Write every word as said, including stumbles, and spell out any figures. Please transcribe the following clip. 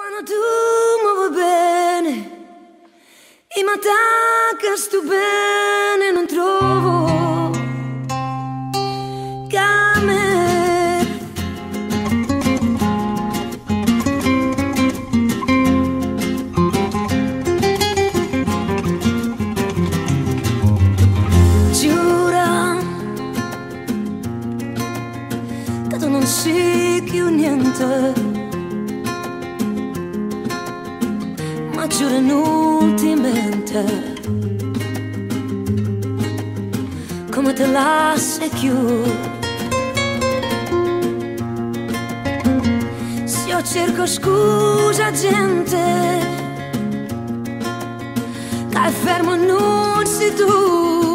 Quando tu muovi bene e mi attacchi tu bene, non trovo camera. Giura che tu non sei più niente, ma giuro inutilmente come te lasci più. Se io cerco scusa gente che è fermo non sei tu.